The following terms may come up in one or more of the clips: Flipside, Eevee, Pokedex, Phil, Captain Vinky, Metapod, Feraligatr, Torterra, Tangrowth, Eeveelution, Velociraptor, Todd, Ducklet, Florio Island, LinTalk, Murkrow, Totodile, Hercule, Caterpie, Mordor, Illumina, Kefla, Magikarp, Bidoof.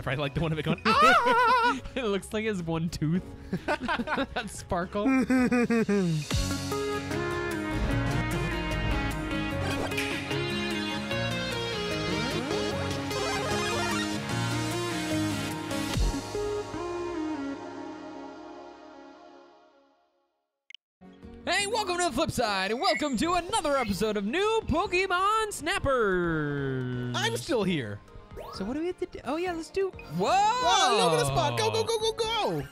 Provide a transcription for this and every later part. if I like the one of it going, ah! It looks like it's one tooth. That sparkle. Hey, welcome to the flip side, and welcome to another episode of New Pokémon Snappers. I'm still here. So what do we have to do? Oh yeah, let's do. Whoa! Whoa, look at the spot! Go, go, go, go, go!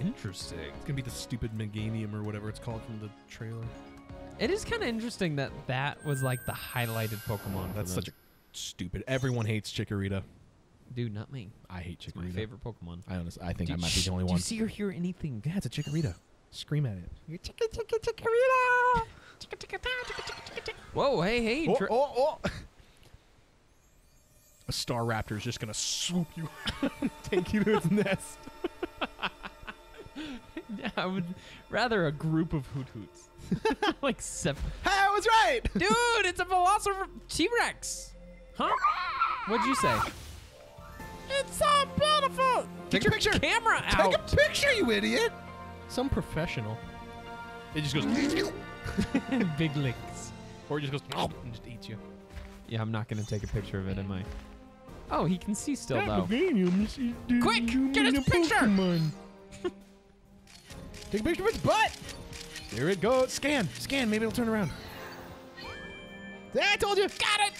Interesting. It's gonna be the stupid Meganium or whatever it's called from the trailer. It is kind of interesting that that was like the highlighted Pokemon. That's such a stupid. Everyone hates Chikorita. Dude, not me. I hate Chikorita. It's my favorite Pokemon. I honestly, I think I might be the only one. Do you see or hear anything? Yeah, it's a Chikorita. Scream at it. You're Chikorita! Whoa! Hey, hey! Oh, oh, oh! A star raptor is just gonna swoop you and take you to its nest. Yeah, I would rather a group of hoot-hoots. Like seven. Hey, I was right! Dude, it's a Velociraptor T-Rex! Huh? What'd you say? It's so beautiful! Take a picture! Camera out! Take a picture, you idiot! Some professional. It just goes... Big licks. Or it just goes... and just eats you. Yeah, I'm not gonna take a picture of it, am I? Oh, he can see still, though. Quick! Get his picture! Take a picture of its butt! There it goes. Scan! Scan, maybe it'll turn around. I told you! Got it!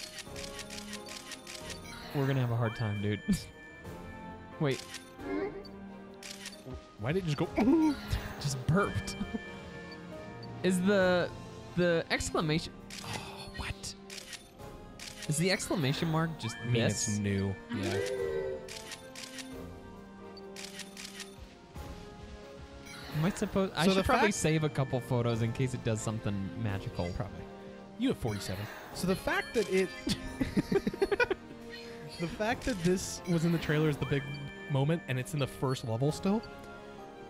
We're gonna have a hard time, dude. Wait. Why did it just go... Just burped. Is the exclamation... Oh, what? Is the exclamation mark just mean it's new? Yeah. Am I supposed? I should probably save a couple photos in case it does something magical. Probably. You have 47. So the fact that it, the fact that this was in the trailer is the big moment, and it's in the first level still.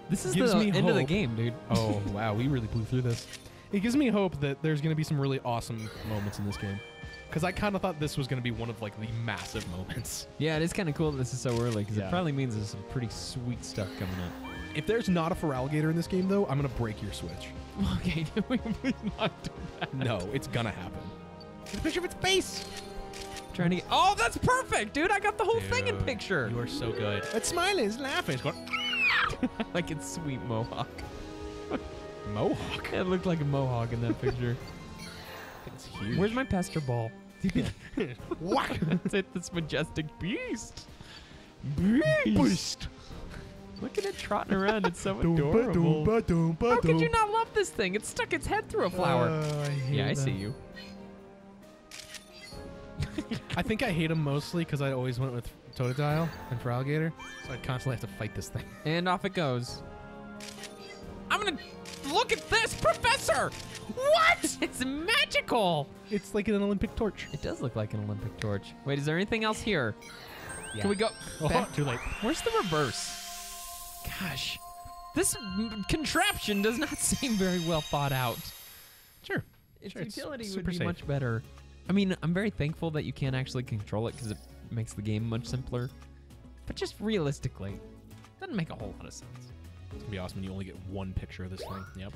This is the end of the game, dude. Oh wow, we really blew through this. It gives me hope that there's going to be some really awesome moments in this game. Because I kind of thought this was going to be one of like the massive moments. Yeah, it is kind of cool that this is so early because it probably means there's some pretty sweet stuff coming up. If there's not a Feraligatr in this game, though, I'm going to break your Switch. Okay, can we please not do that? No, it's going to happen. Get a picture of its face! I'm trying to get... Oh, that's perfect, dude! I got the whole thing in picture! You are so good. It's smiling, it's laughing, it's going... Like its sweet mohawk. Mohawk? It looked like a mohawk in that picture. It's huge. Where's my pester ball? What? That's it, this majestic beast. Beast! Look at it trotting around. It's so adorable. How could you not love this thing? It stuck its head through a flower. I see you. I think I hate him mostly because I always went with Totodile and Feraligatr, so I constantly have to fight this thing. And off it goes. I'm gonna... Look at this, Professor! What? It's magical! It's like an Olympic torch. It does look like an Olympic torch. Wait, is there anything else here? Yeah. Can we go? Oh, too late. Where's the reverse? Gosh. This contraption does not seem very well thought out. Sure. Its utility would be safe. Much better. I mean, I'm very thankful that you can't actually control it because it makes the game much simpler. But just realistically, it doesn't make a whole lot of sense. It's gonna be awesome when you only get one picture of this thing. Yep.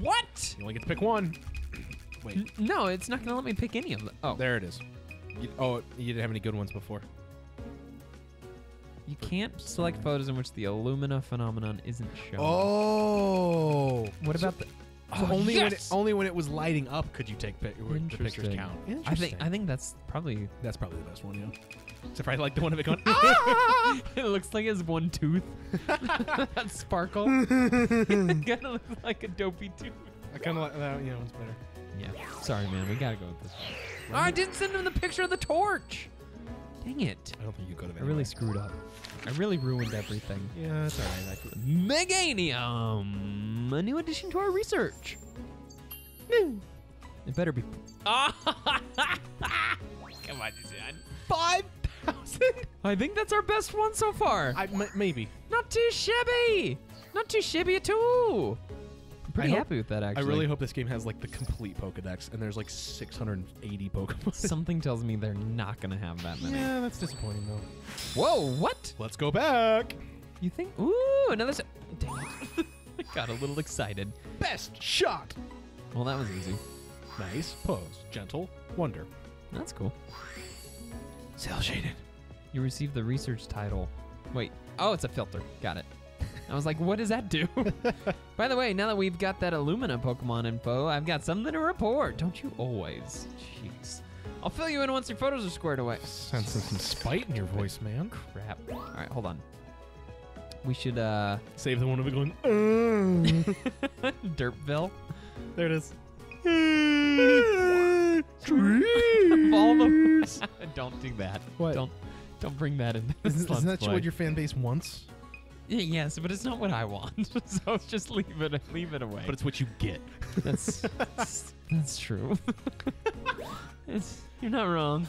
What? You only get to pick one. Wait. No, it's not gonna let me pick any of them. Oh. There it is. You didn't have any good ones before. You can't select photos in which the Illumina phenomenon isn't shown. Oh. What about the... So only when it was lighting up could you take the pictures count. Interesting. I think that's probably the best one. Yeah. It's probably like the one of it going. Ah! It looks like it's one tooth. That sparkle. It kind of looks like a dopey tooth. I kind of like that. Yeah, one's better. Yeah. Sorry, man. We gotta go with this one. Oh, I didn't send him the picture of the torch. Dang it. I don't think you could have. I really screwed up. I really ruined everything. Yeah, that's all right. Meganium, a new addition to our research. Woo. It better be. Come on, John. 5,000. I think that's our best one so far. Maybe. Not too shabby. Not too shabby at all. pretty happy with that, actually. I really hope this game has like the complete Pokedex, and there's like 680 Pokemon. Something tells me they're not going to have that many. Yeah, that's disappointing, though. Whoa, what? Let's go back. You think? Ooh, another... Dang it. I got a little excited. Best shot. Well, that was easy. Nice. Pose. Gentle. Wonder. That's cool. Cell shaded. You received the research title. Wait. Oh, it's a filter. Got it. I was like, what does that do? By the way, now that we've got that Illumina Pokemon info, I've got something to report. Don't you always? Jeez. I'll fill you in once your photos are squared away. Sensing some spite in your voice, man. Crap. All right, hold on. We should, save the one of it going, Derpville. There it is. Trees. Don't do that. What? Don't bring that in. Isn't that what your fan base wants? Yes, but it's not what I want. So just leave it away. But it's what you get. That's true. You're not wrong.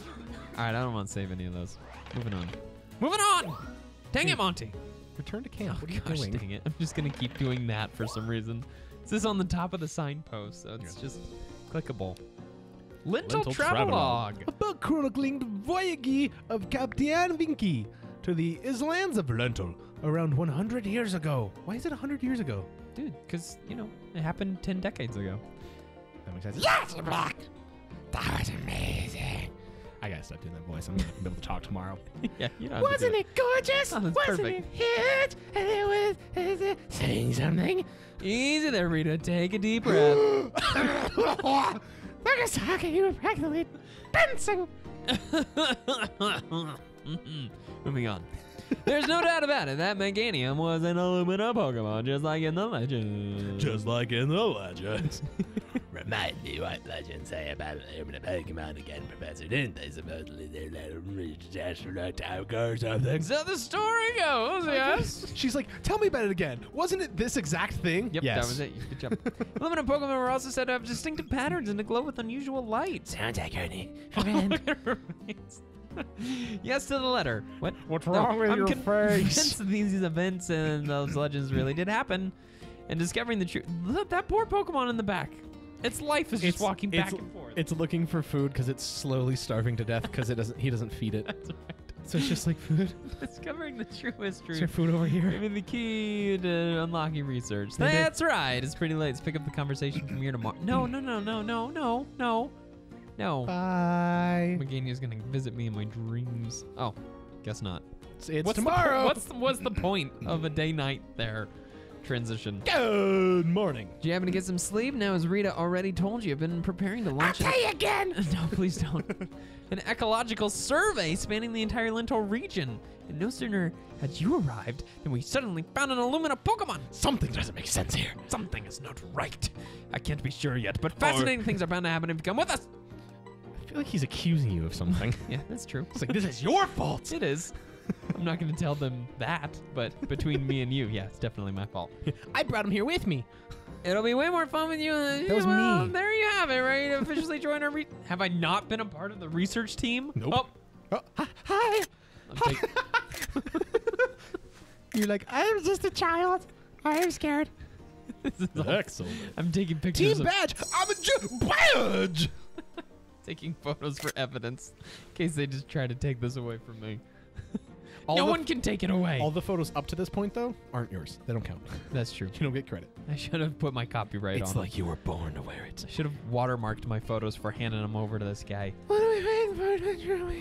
All right, I don't want to save any of those. Moving on. Moving on. Dang it, Monty. Return to camp. Oh, what are you doing? Dang it! I'm just gonna keep doing that for some reason. This is on the top of the signpost, so it's just clickable. Lental travelogue about chronicling the voyage of Captain Vinky to the islands of Lental around 100 years ago. Why is it 100 years ago? Dude, because, you know, it happened 10 decades ago. That makes sense. Yes, Black! That was amazing. I gotta stop doing that voice. I'm gonna be able to talk tomorrow. Yeah, you know. Wasn't it gorgeous? Oh, wasn't perfect. It huge? And it was saying something. Easy there, Rita. Take a deep breath. We're just talking. You were practically dancing. Moving on. There's no doubt about it. That Meganium was an Illumina Pokemon, just like in the legends. Remind me what legends say about Illumina Pokemon again, Professor. Didn't they supposedly they're like astronaut time car or something? So the story goes, yes. She's like, tell me about it again. Wasn't it this exact thing? Yep, yes. That was it. Good job. Illumina Pokemon were also said to have distinctive patterns and to glow with unusual light. Sounds like Ernie. Yes to the letter. What? What's wrong with your face? These events and those legends really did happen. And discovering the truth. Look, that poor Pokemon in the back. Its life is just walking back and forth. It's looking for food because it's slowly starving to death because he doesn't feed it. That's right. So it's just like food. Discovering the true history. Is there food over here? I mean, the key to unlocking research. That's right. It's pretty late. Let's pick up the conversation from here tomorrow. No. Bye. Meganium's gonna visit me in my dreams. Oh, guess not. It's tomorrow. What's the point of a day-night there transition? Good morning. Do you happen to get some sleep? Now, as Rita already told you, I've been preparing to launch. I'll tell you again. No, please don't. An ecological survey spanning the entire Lental region. And no sooner had you arrived than we suddenly found an Illumina Pokemon. Something doesn't make sense here. Something is not right. I can't be sure yet, but fascinating things are bound to happen if you come with us. I feel like he's accusing you of something. Yeah, that's true. It's like, this is your fault. It is. I'm not going to tell them that, but between me and you, yeah, it's definitely my fault. I brought him here with me. It'll be way more fun with you. That was me. There you have it, right? To officially join our... Have I not been a part of the research team? Nope. Oh. Hi. You're like, I'm just a child. I am scared. This is excellent. I'm taking pictures Team badge. I'm a badge. Taking photos for evidence in case they just try to take this away from me. No one can take it away. All the photos up to this point, though, aren't yours. They don't count. That's true. You don't get credit. I should have put my copyright on. It's like you were born to wear it. I should have watermarked my photos for handing them over to this guy. What are we waiting for?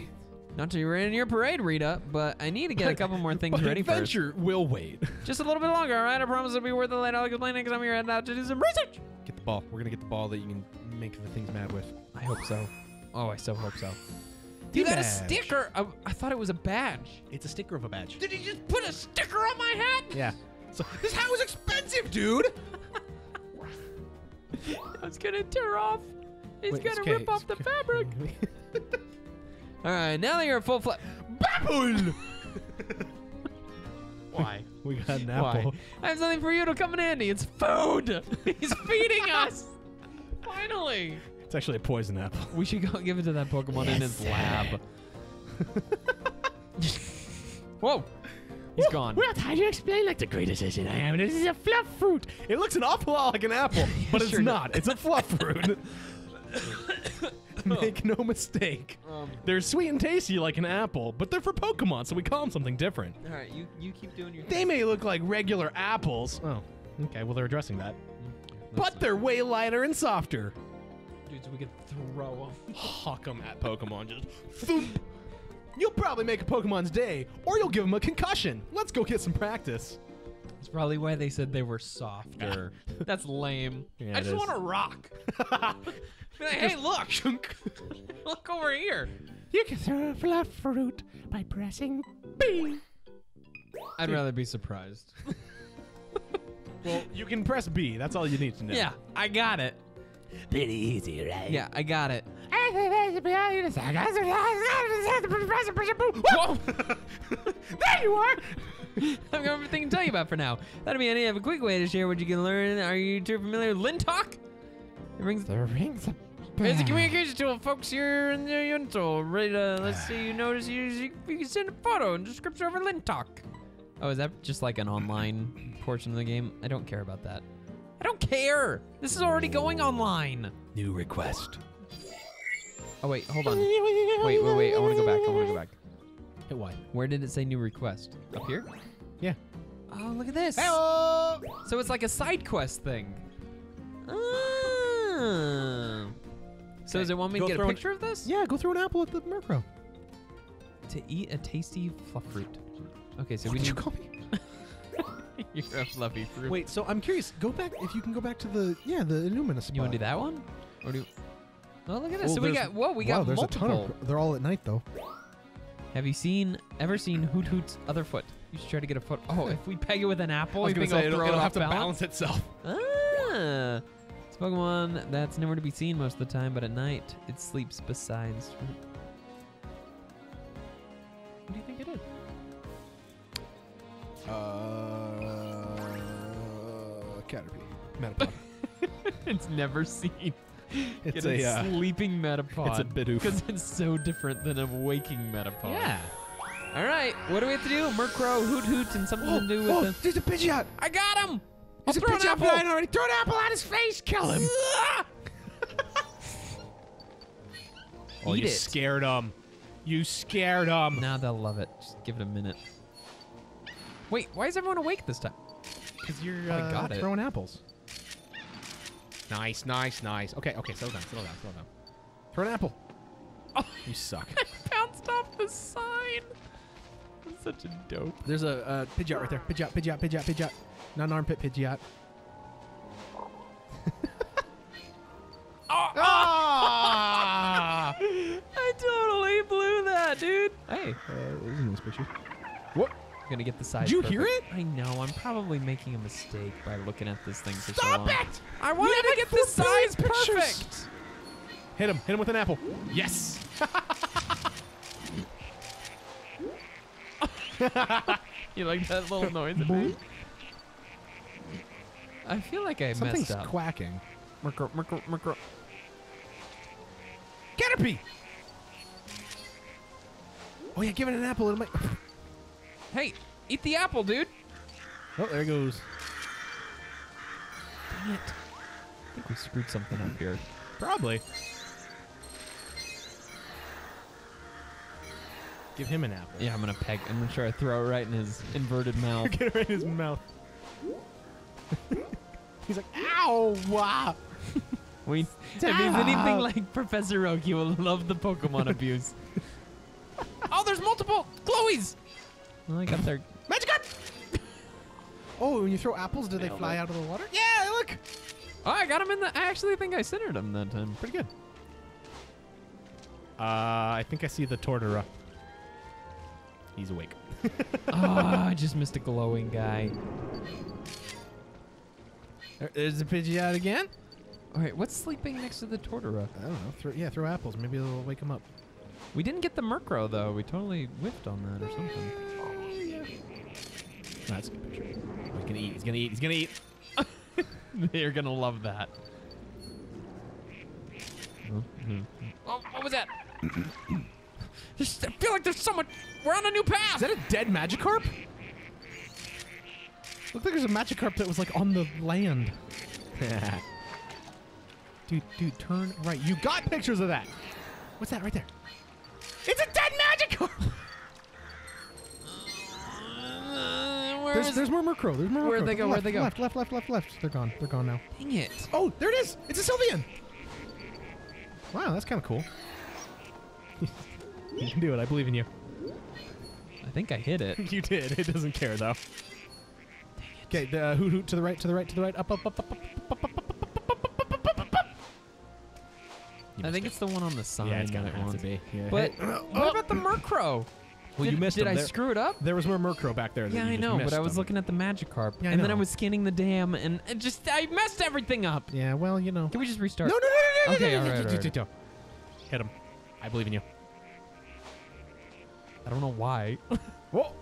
Not till you're in your parade, Rita, but I need to get a couple more things ready first. Adventure will wait. Just a little bit longer, all right? I promise it'll be worth the late all explain next time you're heading out to do some research. Get the ball. We're going to get the ball that you can make the things mad with. I hope so. Oh, I so hope so. You got a sticker. I thought it was a badge. It's a sticker of a badge. Did you just put a sticker on my hat? Yeah. So this hat was expensive, dude. I was going to tear off. He's going to rip off the fabric. All right, now that you're a full flat. Baboon! Why? We got an apple. Why? I have something for you to come in handy. It's food. He's feeding us. Finally. It's actually a poison apple. We should go give it to that Pokemon in his lab. Whoa. He's gone. Well, Todd, you explain like the great assistant I am. This is a fluff fruit. It looks an awful lot like an apple, but it's not. It's a fluff fruit. Make no mistake. They're sweet and tasty like an apple, but they're for Pokemon, so we call them something different. All right, you keep doing your thing. They may look like regular apples. Oh, okay. Well, they're addressing that. But they're way lighter and softer. Dude, so we could throw them. Huck them at Pokemon. Just thump. You'll probably make a Pokemon's day, or you'll give them a concussion. Let's go get some practice. That's probably why they said they were softer. That's lame. Yeah, I just want to rock. Hey, look. Look over here. You can throw a fluff fruit by pressing B. I'd rather be surprised. Well, you can press B. That's all you need to know. Yeah, I got it. Pretty easy, right? Yeah, I got it. Whoa. There you are. I've got everything to tell you about for now. That'll be any of a quick way to share what you can learn. Are you too familiar with LinTalk? It rings the rings. It's a communication tool, folks. Here in the Lental. Right, let's see. You notice you can send a photo and description over LinTalk. Oh, is that just like an online portion of the game? I don't care about that. I don't care. This is already going online. New request. Oh, wait, hold on. Wait. I want to go back. Hey, why? Where did it say new request? Up here? Yeah. Oh, look at this. Hello. So it's like a side quest thing. Oh. So does it want me to get a picture of this? Yeah, go throw an apple at the Murkrow. To eat a tasty fluff fruit. Okay, so what did you call me? You're a fluffy fruit. Wait, so I'm curious. Go back, if you can go back to the, the Illumina spot. You want to do that one? Or do you... Oh, look at this. Well, so we got there's multiple. A ton of, they're all at night, though. Have you ever seen Hoot Hoot's other foot? You should try to get a foot. Oh, if we peg it with an apple, you think it'll have to balance itself. Ah. It's Pokemon that's nowhere to be seen most of the time, but at night, it sleeps besides. What do you think it is? Caterpie. Metapod. It's never seen. It's a sleeping Metapod. It's a Bidoof. Because it's so different than a waking Metapod. Yeah. All right. What do we have to do? Murkrow, Hoot Hoot, and something to do with the... There's a Pidgeot. I got him. There's a Pidgeot blind already. Throw an apple at his face. Kill him. Oh, you scared him. You scared him. Now they'll love it. Just give it a minute. Wait, why is everyone awake this time? Because you're throwing apples. Nice. Okay, settle down. Throw an apple. Oh, you suck. I bounced off the sign. I'm such a dope. There's a Pidgeot right there. Pidgeot. Not an armpit Pidgeot. Ah! I totally blew that, dude. Hey. There's a nice picture. What? Gonna get the side. Did you hear it? I know. I'm probably making a mistake by looking at this thing for so long. Stop it! I wanted to get the size perfect. Hit him! Hit him with an apple. Yes. You like that little noise? I feel like I messed up. Something's quacking. Murkrow. Caterpie! Oh yeah, give it an apple. It might. Hey, eat the apple, dude. Oh, there it goes. Dang it. I think we screwed something up here. Probably. Give him an apple. Yeah, I'm going to peg. I'm going to try to throw it right in his inverted mouth. Get it right in his mouth. He's like, ow, wow. If he's anything like Professor Oak, he will love the Pokemon abuse. Oh, there's multiple Chloe's. Well, I got their Magikarp! Oh, when you throw apples, do they fly out of the water? Yeah, look! Oh, I got him in the... I actually think I centered him that time. Pretty good. I think I see the Torterra. He's awake. Oh, I just missed a glowing guy. There's the Pidgeot again. All right, what's sleeping next to the Torterra? I don't know. Throw apples. Maybe it'll wake him up. We didn't get the Murkrow, though. We totally whiffed on that or something. That's a good picture. He's gonna eat. They're gonna love that. Oh, what was that? I feel like there's so much. We're on a new path. Is that a dead Magikarp? Looks like there's a Magikarp that was like on the land. Dude, turn right. You got pictures of that. What's that right there? It's a dead Magikarp! There's more Murkrow. There's more Murkrow. Where'd they go? Where'd they go? Left. They're gone. They're gone now. Dang it. Oh, there it is. It's a Sylveon. Wow, that's kind of cool. You can do it. I believe in you. I think I hit it. You did. It doesn't care, though. Okay, hoot, to the right, to the right, to the right. Up. I think it's the one on the side. Yeah, it's got to be. But what about the Murkrow? Well, you missed it. Did I screw it up? There was more Murkrow back there. Yeah, I know, but I was looking at the Magikarp. And then I was scanning the dam, and I messed everything up. Yeah, well, you know. Can we just restart? No. Okay, all right. Hit him. I believe in you. I don't know why. Whoa.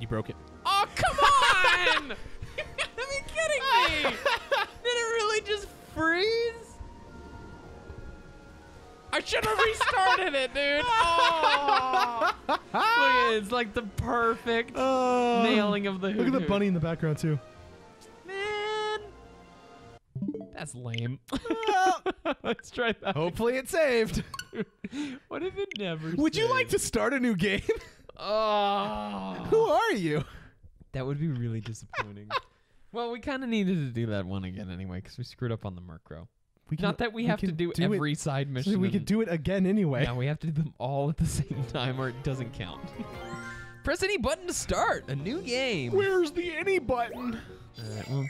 You broke it. Oh, come on! Are you kidding me? Did it really just freeze? I should have restarted it, dude. Oh. Look at it. It's like the perfect nailing of the hoot. Look at the bunny in the background, too. Man. That's lame. Let's try that. Hopefully it saved. What if it never saved? Would you like to start a new game? Oh. Who are you? That would be really disappointing. Well, we kind of needed to do that one again anyway, because we screwed up on the Murkrow. Not that we have to do every side mission. So we could do it again anyway. Yeah, we have to do them all at the same time or it doesn't count. Press any button to start a new game. Where's the any button? All right, well,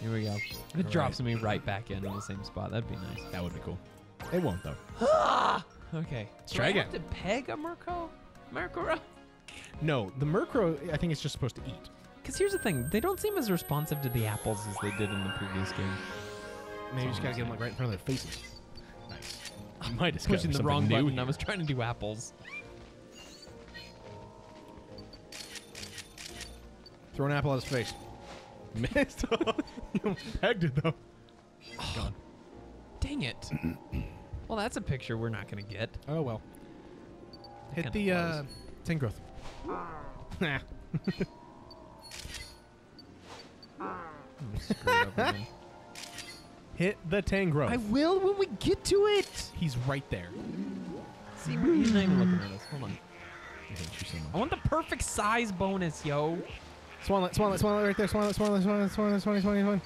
here we go. It drops me right back in the same spot. That'd be nice. That would be cool. It won't, though. Okay. Let's try again. Do I have to peg a Murkrow? No, the Murkrow, I think it's just supposed to eat. Because here's the thing. They don't seem as responsive to the apples as they did in the previous game. Maybe you just gotta get them like right in front of their faces. Nice. I might have pushing the wrong button. I was trying to do apples. Throw an apple at his face. Missed. You pegged it though. Oh, gone. Dang it. Well, that's a picture we're not gonna get. Oh well. Hit the 10 growth. Nah. Hit the Tangrowth. I will when we get to it. He's right there. See, he's not even looking at us. Hold on. I hate you so much. I want the perfect size bonus, yo. Swanlet right there. Swanlet. I'm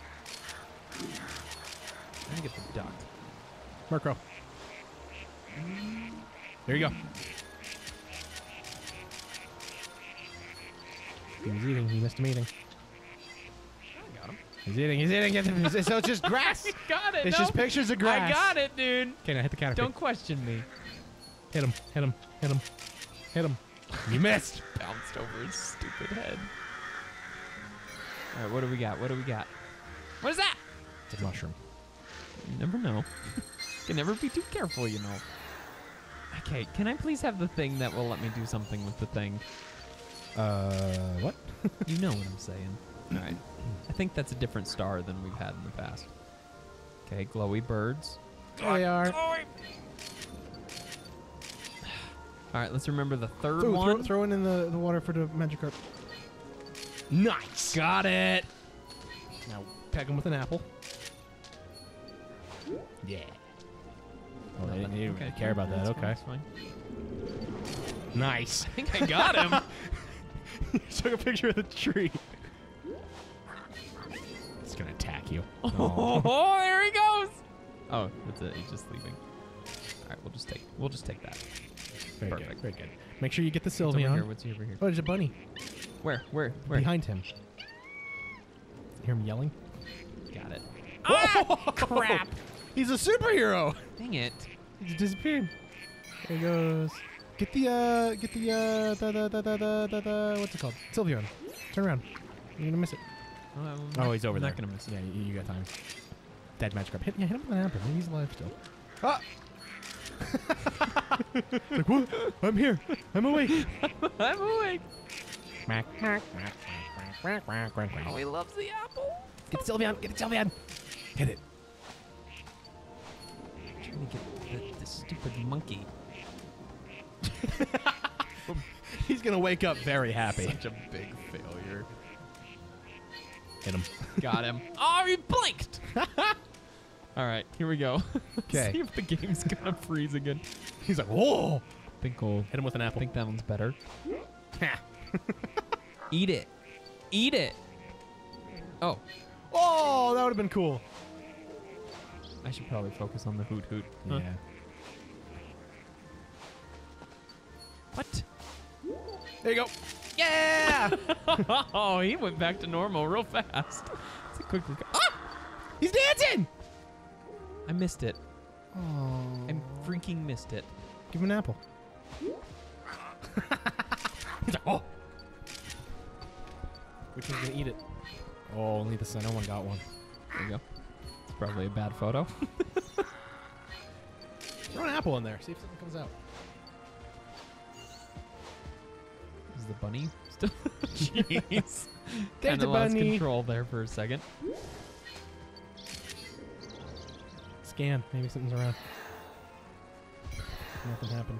gonna get the duck. Murkrow. There you go. He was eating. He missed him eating. He's eating. So it's just grass. Got it. It's just pictures of grass. I got it, dude. Okay, now hit the counter. Don't question me. Hit him. You missed. Bounced over his stupid head. All right, what do we got? What is that? It's a mushroom. You never know. Can never be too careful, you know. Okay, can I please have the thing that will let me do something with the thing? What? You know what I'm saying. All right. I think that's a different star than we've had in the past. Okay, glowy birds. There they are. All right, let's remember the third one. Throw it in the water for the Magikarp. Nice. Got it. Now peg him with an apple. Yeah. Oh, they didn't even care about that. Okay. Fine. Nice. I think I got him. You took a picture of the tree. Gonna attack you. Oh, there he goes. Oh, that's it. He's just leaving. All right, we'll just take that. Very perfect. Good. Very good. Make sure you get the Sylveon. What's over here? Oh, there's a bunny. Where? Behind him. Hear him yelling? Got it. Ah, crap! He's a superhero. Dang it! He disappeared. There he goes. Get the what's it called? Sylveon. Turn around. You're gonna miss it. Oh, he's over there. Not gonna miss it. Yeah, you got time. Dead Magikarp. Hit him with an apple. Maybe he's alive still. Ah! Like, whoa, I'm here. I'm awake. I'm awake. Oh, he loves the apple. Get Sylveon. Hit it. I'm trying to get the stupid monkey. He's gonna wake up very happy. Such a big failure. Hit him. Got him. Oh, he blinked. All right, here we go. Okay. See if the game's gonna freeze again. He's like, whoa. I think we'll hit him with an apple. I think that one's better. Eat it. Eat it. Oh. Oh, that would have been cool. I should probably focus on the hoot hoot. Huh? Yeah. What? There you go. Yeah! Oh, he went back to normal real fast. It's a quick recovery. Ah! He's dancing! I missed it. Oh. I freaking missed it. Give him an apple. He's like, oh! Which one's gonna eat it? Oh, only the center one got one. There you go. It's probably a bad photo. Throw an apple in there. See if something comes out. Is the bunny still? Jeez. There's the bunny. Kinda lost control there for a second. Scan. Maybe something's around. Nothing happened.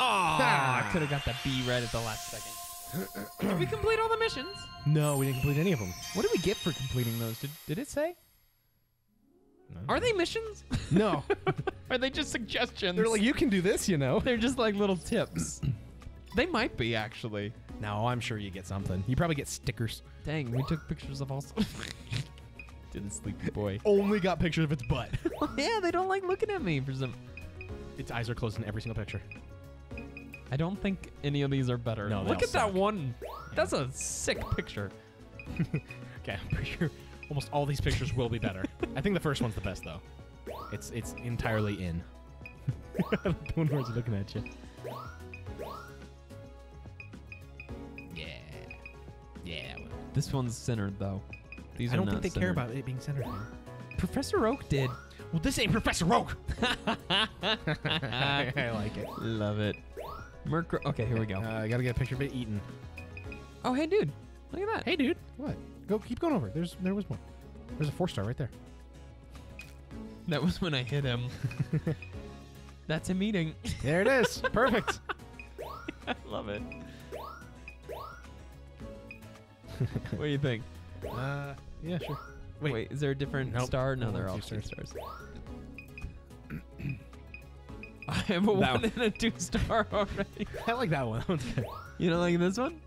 Oh, I could have got that B right at the last second. Did we complete all the missions? No, we didn't complete any of them. What did we get for completing those? Did it say? No. Are they missions? No. Are they just suggestions? They're like, you can do this, you know. They're just like little tips. They might be, actually. No, I'm sure you get something. You probably get stickers. Dang, we took pictures of all... Didn't sleepy boy. Only got pictures of its butt. Yeah, they don't like looking at me for some... Its eyes are closed in every single picture. I don't think any of these are better. No, look at that one. That's a sick picture. Okay, I'm pretty sure almost all these pictures will be better. I think the first one's the best, though. It's entirely in. The one where it's looking at you. Yeah. Yeah. This one's centered, though. These I don't think they centered. Care about it being centered. Man. Professor Oak did. Well, this ain't Professor Oak. I like it. Love it. Mercury. Okay, here we go. I gotta get a picture of it eaten. Oh, hey, dude. Look at that. Hey, dude. What? Go. Keep going over. There was one. There's a 4-star right there. That was when I hit him. That's a meeting. There it is. Perfect. I love it. What do you think? Yeah, sure. Wait, is there a different star? No, they're all 2 stars. I have a 1 and a 2-star already. I like that one. That one's good. You don't like this one?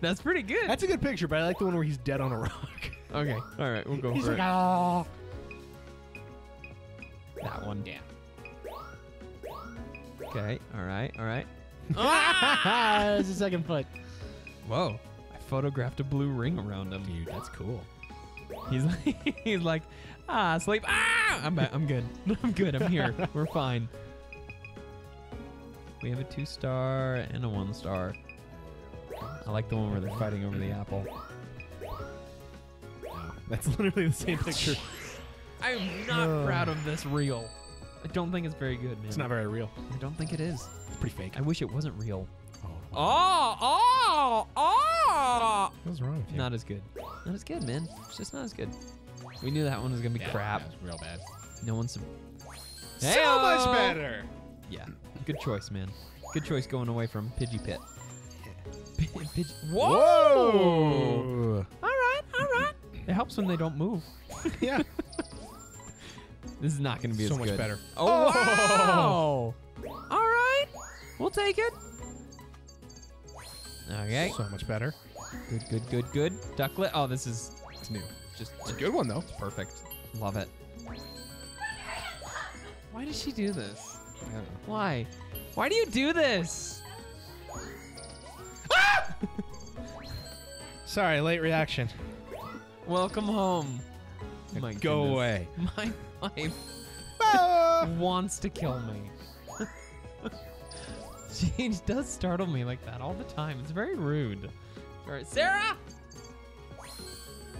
That's pretty good. That's a good picture, but I like the one where he's dead on a rock. Okay. All right. We'll go for it. Oh. That one. Yeah. Okay. All right. All right. Ah! That's the second foot. Whoa. I photographed a blue ring around him. Dude, that's cool. He's like, ah, sleep. Ah! I'm good. I'm good. I'm here. We're fine. We have a 2-star and a 1-star. I like the one where they're fighting over the apple. That's literally the same picture. I am not proud of this reel. I don't think it's very good, man. It's not very real. I don't think it is. It's pretty fake. I wish it wasn't real. Oh! What's wrong with you? Not as good. Not as good, man. It's just not as good. We knew that one was going to be crap. That was real bad. No one's... So much better! Yeah. Good choice, man. Good choice going away from Pidgey Pit. Whoa! All right, all right. It helps when they don't move. Yeah. This is not going to be as good. So much better. Oh, wow! All right. We'll take it. Okay. So much better. Good, good, good, good. Ducklet. Oh, this is... It's new. It's a good one, though. It's perfect. Love it. Why did she do this? I don't know. Why? Why do you do this? Ah! Sorry, late reaction. Welcome home. My Go goodness. Away. My wife wants to kill me. She does startle me like that all the time. It's very rude. All right, Sarah!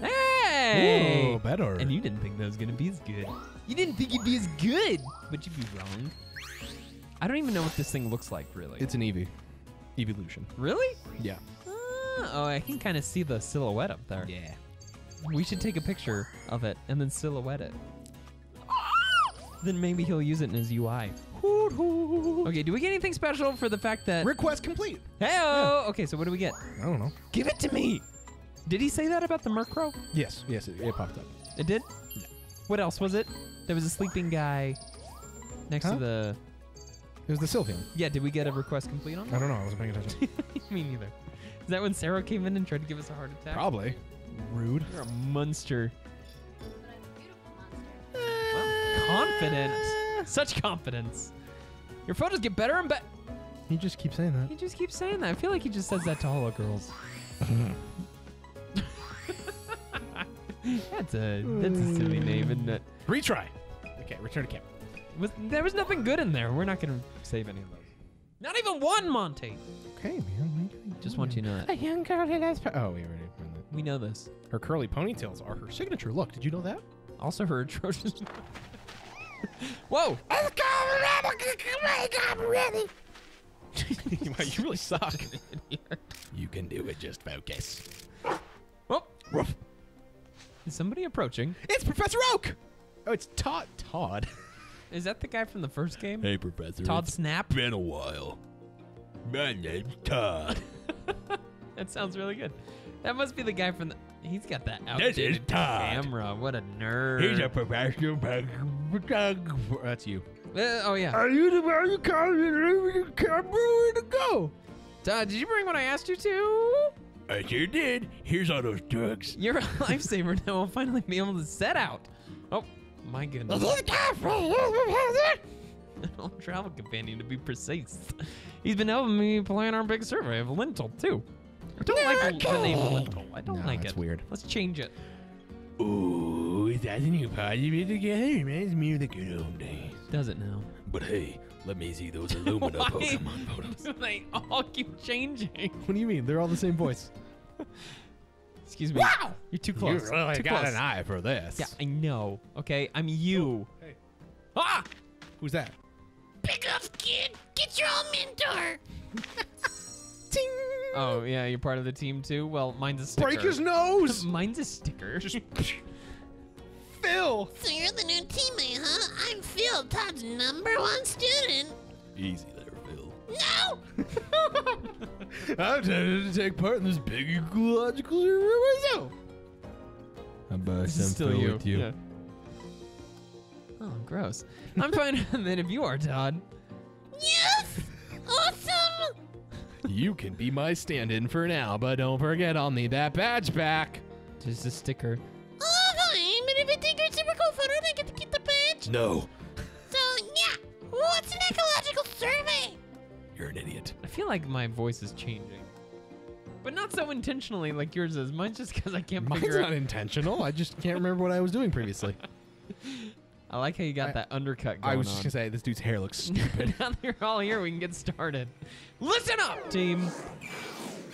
Hey! Ooh, better. And you didn't think that was going to be as good. You didn't think you'd be as good, but you'd be wrong. I don't even know what this thing looks like, really. It's an Eevee. Eeveelution. Really? Yeah. Oh, I can kind of see the silhouette up there. Yeah. We should take a picture of it and then silhouette it. Then maybe he'll use it in his UI. Okay, do we get anything special for the fact that... Request complete. Hey-oh! Yeah. Okay, so what do we get? I don't know. Give it to me! Did he say that about the Murkrow? Yes. Yes, it popped up. It did? Yeah. What else was it? There was a sleeping guy next to the... It was the Sylveon. Yeah, did we get a request complete on that? I don't know. I wasn't paying attention. Me neither. Is that when Sarah came in and tried to give us a heart attack? Probably. Rude. You're a monster. Confident. Such confidence. Your photos get better and better. He just keeps saying that. He just keeps saying that. I feel like he just says that to all the girls. That's a silly name, isn't it? Retry. Okay, return to camp. There was nothing good in there. We're not going to save any of those. Not even one, Monty. Okay, man. Just want you to know that. A young girl who loves... Oh, we already... We know this. Her curly ponytails are her signature look. Did you know that? Also her atrocious... Whoa! I'm ready. Wow, you really suck. You can do it. Just focus. Oh. Ruff. Is somebody approaching? It's Professor Oak. Oh, it's Todd. Todd. Is that the guy from the first game? Hey, Professor. Todd Snap. Been a while. My name's Todd. That sounds really good. That must be the guy from the... He's got that outdated camera. What a nerd. He's a professional photographer. That's you. Oh, yeah. Are you the one who comes in the camera to go? Todd, did you bring what I asked you to? I sure did. Here's all those drugs. You're a lifesaver now. I'll finally be able to set out. Oh, my goodness. An old travel companion, to be precise. He's been helping me plan our big survey of Lental, too. I don't like the name Lental. I don't like it. That's weird. Let's change it. Ooh, is that a new party we together? It reminds me of the good old days. Does it now? But hey, let me see those Illumina Pokemon photos. They all keep changing. What do you mean? They're all the same voice. Excuse me. Wow! You're too close. You really got an eye for this. Yeah, I know. Okay, I'm you. Oh, hey. Ah! Who's that? Pick up, kid. Get your own mentor. Ting. Oh, yeah, you're part of the team, too? Well, mine's a sticker. Break his nose! Mine's a sticker. Just... Phil! So you're the new teammate, huh? I'm Phil, Todd's #1 student. Easy there, Phil. No! I'm tempted to take part in this big ecological survey myself. I'm still Phil with you. Yeah. Oh, gross. I'm fine then if you are, Todd. Yes! Awesome! You can be my stand-in for now, but don't forget I'll need that badge back. Just a sticker. Oh, fine, but if I take your super cool photo, I get to keep the badge? No. So, yeah, what's an ecological survey? You're an idiot. I feel like my voice is changing. But not so intentionally like yours is. Mine's just because I can't figure out. Mine's not intentional. I just can't remember what I was doing previously. I like how you got that undercut going on. I was just going to say, this dude's hair looks stupid. Now that you're all here, we can get started. Listen up, team.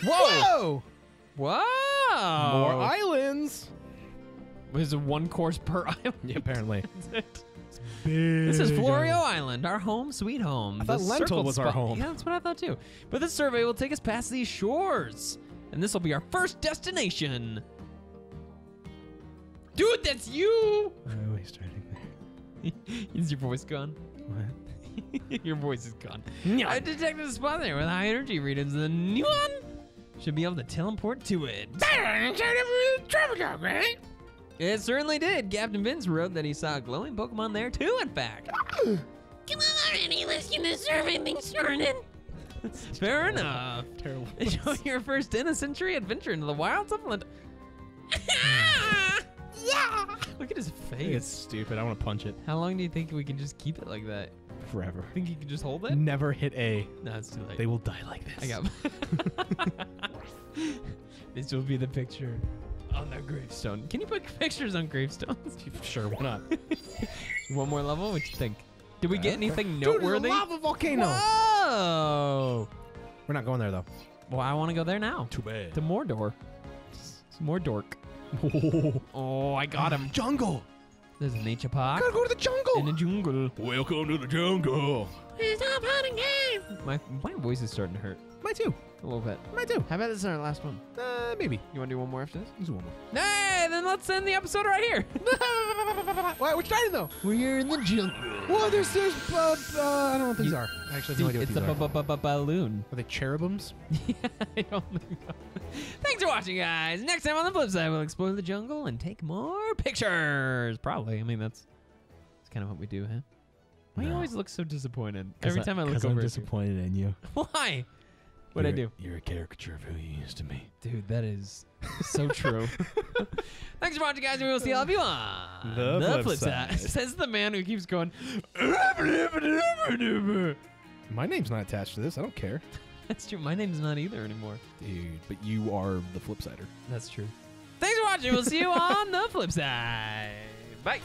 Whoa! Wow! More islands. There's one course per island. Yeah, apparently. This is Florio Island, our home sweet home. I thought Lental was our home. Yeah, that's what I thought too. But this survey will take us past these shores. And this will be our first destination. Dude, that's you! I always starting there. Is your voice gone? What? Your voice is gone. No. I detected a spot there with high energy readings. The new one should be able to teleport to it. It certainly did. Captain Vince wrote that he saw a glowing Pokemon there too, in fact. Come on already, let's get this survey thing started. Fair enough. Terrible. Enjoy your first innocent adventure into the wilds of London. Yeah! Look at his face. It's stupid. I want to punch it. How long do you think we can just keep it like that? Forever. Think you can just hold it? Never hit A. No, it's too late. They will die like this. I got This will be the picture on the gravestone. Can you put pictures on gravestones? Sure, why not? One more level? What'd you think? Did we get anything noteworthy? Dude, there's a lava volcano! Whoa! We're not going there, though. Well, I want to go there now. Too bad. To Mordor. It's more dork. Oh, I got him. Jungle. There's a nature park. Gotta go to the jungle. In the jungle. Welcome to the jungle. It's all part of the game. My voice is starting to hurt. Mine too. A little bit. Mine too. How about this is our last one? Maybe. You want to do one more after this? Let's do one more. Hey, then let's end the episode right here. Wait, which time though? We're in the jungle. Whoa, there's I don't know what these are. I actually have no idea what these are. It's a balloon. Are they cherubims? Yeah, I don't think so. Thanks. Thanks for watching, guys. Next time on The Flip Side, we'll explore the jungle and take more pictures. Probably. I mean, that's kind of what we do, huh? Why do you always look so disappointed? Every time I look over at you. I'm disappointed in you. Why? What'd I do? You're a caricature of who you used to be. Dude, that is so true. Thanks for watching, guys. We will see all of you on The Flip Side. Says the man who keeps going. My name's not attached to this. I don't care. That's true. My name's not either anymore. Dude, but you are the Flipsider. That's true. Thanks for watching. We'll see you on The Flip Side. Bye.